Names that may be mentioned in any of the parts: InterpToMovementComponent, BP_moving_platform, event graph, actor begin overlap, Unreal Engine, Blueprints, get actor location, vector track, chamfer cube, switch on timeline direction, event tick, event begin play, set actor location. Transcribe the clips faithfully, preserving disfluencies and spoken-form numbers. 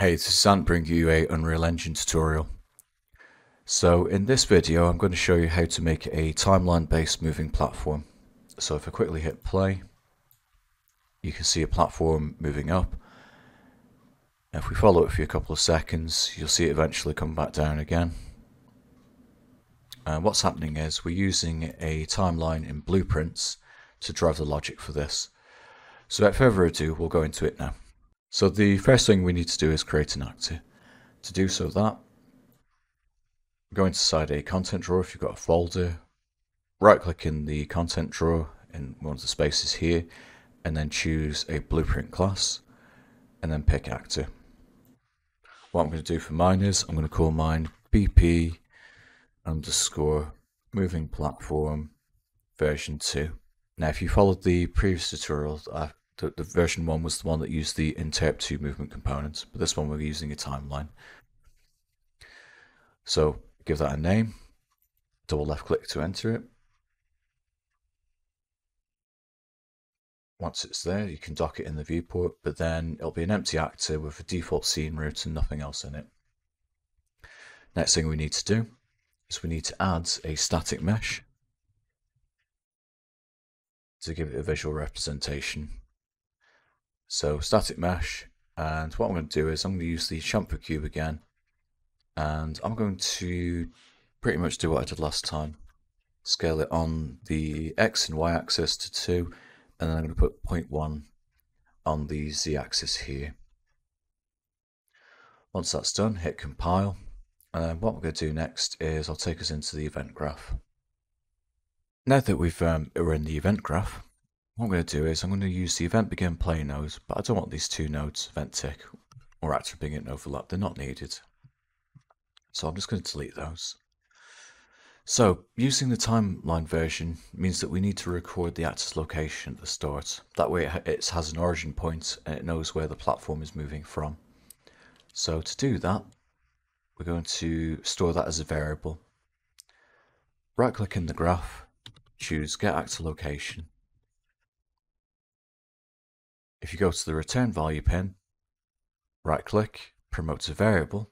Hey, this is Sant bringing you a Unreal Engine tutorial. So in this video I'm going to show you how to make a timeline based moving platform. So if I quickly hit play, you can see a platform moving up. If we follow it for a couple of seconds, you'll see it eventually come back down again. And what's happening is we're using a timeline in Blueprints to drive the logic for this. So without further ado, we'll go into it now. So the first thing we need to do is create an actor. To do so that, go inside a content drawer if you've got a folder, right click in the content drawer in one of the spaces here, and then choose a blueprint class, and then pick actor. What I'm going to do for mine is, I'm going to call mine B P underscore moving platform version two. Now if you followed the previous tutorial, I've The, the version one was the one that used the Interp to Movement Component, but this one we're using a timeline. So give that a name, double left click to enter it. Once it's there, you can dock it in the viewport, but then it'll be an empty actor with a default scene route and nothing else in it. Next thing we need to do is we need to add a static mesh to give it a visual representation. So static mesh, and what I'm going to do is I'm going to use the chamfer cube again, and I'm going to pretty much do what I did last time. Scale it on the X and Y axis to two, and then I'm going to put zero point one on the Z axis here. Once that's done, hit compile, and then what we're going to do next is I'll take us into the event graph. Now that we've um, we're in the event graph, what I'm going to do is I'm going to use the event begin play node, but I don't want these two nodes, event tick or actor begin overlap, they're not needed. So I'm just going to delete those. So using the timeline version means that we need to record the actor's location at the start. That way it has an origin point and it knows where the platform is moving from. So to do that, we're going to store that as a variable. Right click in the graph, choose get actor location. If you go to the return value pin, right click, promote to variable,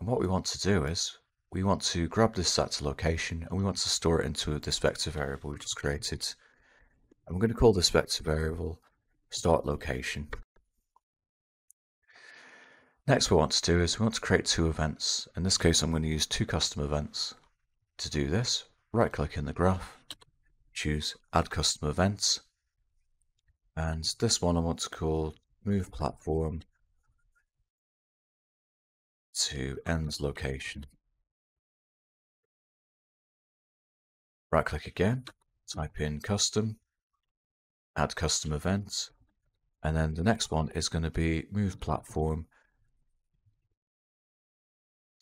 and what we want to do is we want to grab this actor location and we want to store it into this vector variable we just created. I'm going to call this vector variable start location. Next what we want to do is we want to create two events. In this case I'm going to use two custom events. To do this, right click in the graph, choose add custom events. And this one I want to call move platform to end location. Right click again, type in custom, add custom event, and then the next one is going to be move platform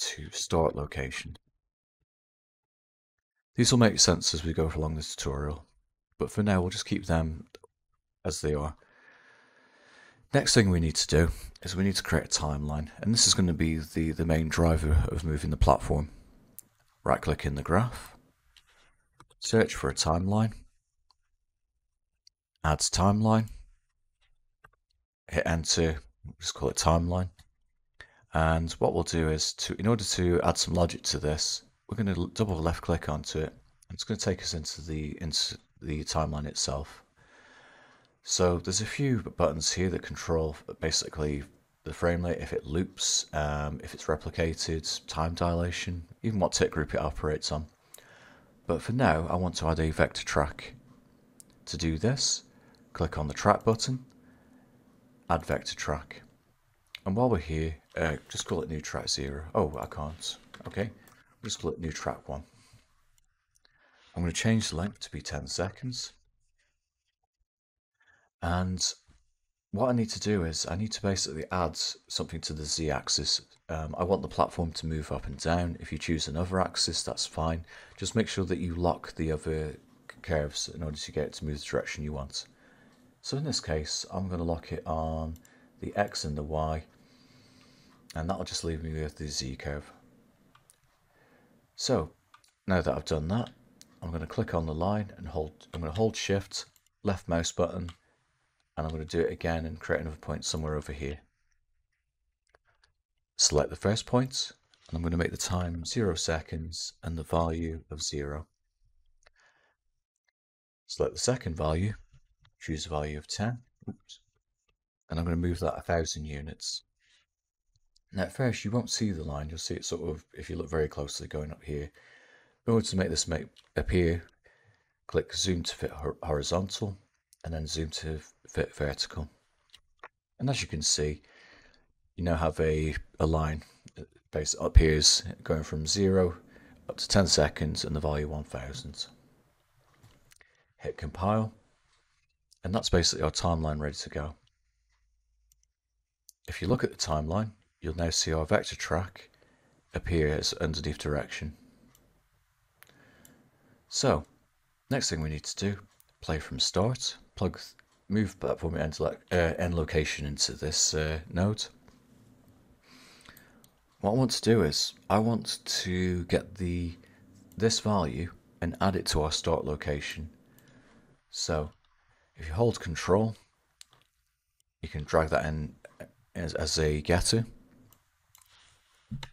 to start location. These will make sense as we go along this tutorial, but for now we'll just keep them as they are. Next thing we need to do is we need to create a timeline, and this is going to be the, the main driver of moving the platform. Right click in the graph, search for a timeline, add timeline, hit enter, we'll just call it timeline. And what we'll do is, to in order to add some logic to this, we're going to double left click onto it. It's going to take us into the, into the timeline itself. So there's a few buttons here that control basically the frame rate, if it loops, um, if it's replicated, time dilation, even what tick group it operates on. But for now I want to add a vector track. To do this, click on the track button, add vector track. And while we're here, uh, just call it new track zero. Oh, I can't. Okay, just call it new track one. I'm going to change the length to be ten seconds. And what I need to do is I need to basically add something to the Z axis. Um, I want the platform to move up and down. If you choose another axis, that's fine. Just make sure that you lock the other curves in order to get it to move the direction you want. So in this case, I'm going to lock it on the X and the Y, and that'll just leave me with the Z curve. So now that I've done that, I'm going to click on the line and hold, I'm going to hold shift, left mouse button, and I'm going to do it again and create another point somewhere over here. select the first point, and I'm going to make the time zero seconds and the value of zero. Select the second value, choose a value of ten, oops, and I'm going to move that a thousand units. Now at first you won't see the line, you'll see it sort of, if you look very closely, going up here. In order to make this make appear, click zoom to fit horizontal and then zoom to fit vertical. And as you can see, you now have a, a line based up here is going from zero up to ten seconds and the value one thousand. Hit compile, and that's basically our timeline ready to go. If you look at the timeline, you'll now see our vector track appear as underneath direction. So, next thing we need to do, play from start, plug move platform end, uh, end location into this uh, node. What I want to do is, I want to get the this value and add it to our start location. So, if you hold control, you can drag that in as, as a getter.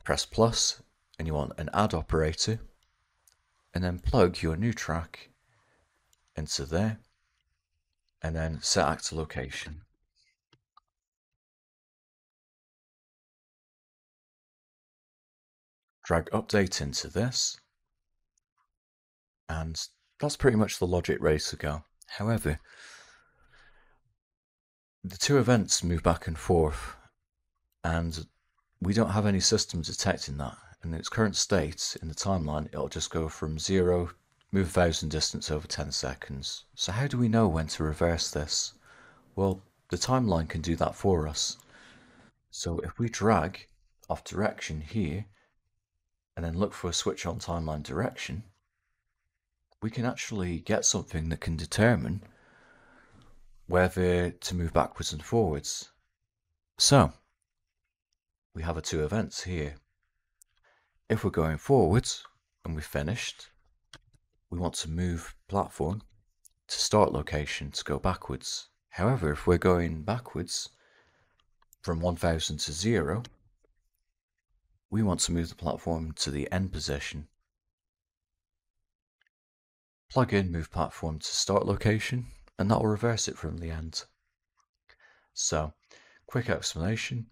Press plus, and you want an add operator, and then plug your new track into there, and then set actor location. Drag update into this, and that's pretty much the logic ready to go. However, the two events move back and forth, and we don't have any system detecting that. In its current state in the timeline, it'll just go from zero, move a thousand distance over ten seconds. So how do we know when to reverse this? Well, the timeline can do that for us. So if we drag off direction here, and then look for a switch on timeline direction, we can actually get something that can determine whether to move backwards and forwards. So, we have our two events here. If we're going forwards and we've finished, we want to move platform to start location to go backwards. However, if we're going backwards from one thousand to zero, we want to move the platform to the end position. Plug in move platform to start location, and that will reverse it from the end. So, quick explanation.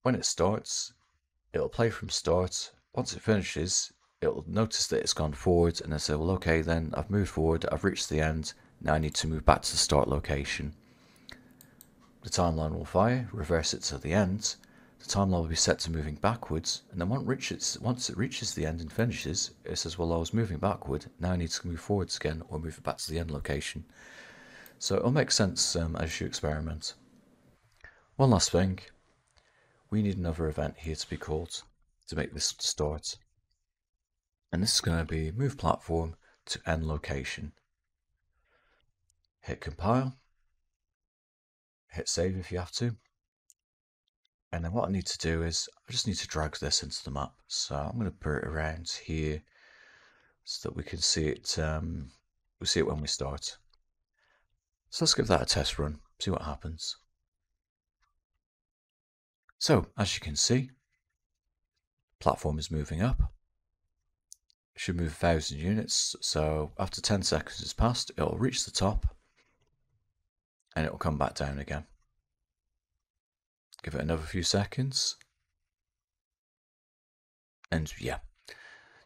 When it starts, it'll play from start. Once it finishes, it'll notice that it's gone forward, and then say, well, okay, then I've moved forward, I've reached the end, now I need to move back to the start location. The timeline will fire, reverse it to the end. The timeline will be set to moving backwards, and then once it reaches the end and finishes, it says, well, I was moving backward, now I need to move forwards again or move it back to the end location. So it'll make sense um, as you experiment. One last thing, we need another event here to be called to make this start. And this is going to be move platform to end location. Hit compile, hit save if you have to. And then what I need to do is, I just need to drag this into the map. So I'm going to put it around here so that we can see it, um, we'll see it when we start. So let's give that a test run, see what happens. So as you can see, platform is moving up. It should move one thousand units, so after ten seconds has passed, it'll reach the top and it'll come back down again. Give it another few seconds, and yeah.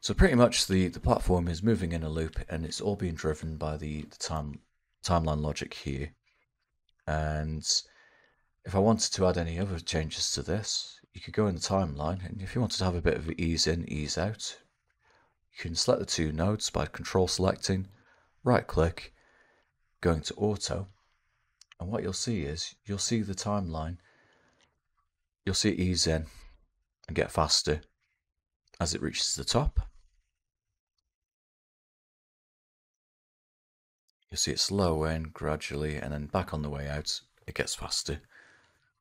So pretty much the, the platform is moving in a loop, and it's all being driven by the, the time timeline logic here. And if I wanted to add any other changes to this, you could go in the timeline, and if you wanted to have a bit of ease in, ease out, you can select the two nodes by control selecting, right click, going to auto, and what you'll see is, you'll see the timeline. You'll see it ease in and get faster as it reaches the top. You'll see it slow in gradually, and then back on the way out, it gets faster.